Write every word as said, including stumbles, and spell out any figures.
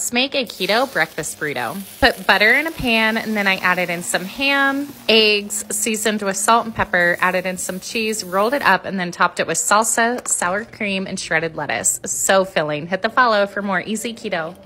Let's make a keto breakfast burrito. Put butter in a pan, and then I added in some ham, eggs, seasoned with salt and pepper, added in some cheese, rolled it up, and then topped it with salsa, sour cream, and shredded lettuce. So filling. Hit the follow for more easy keto.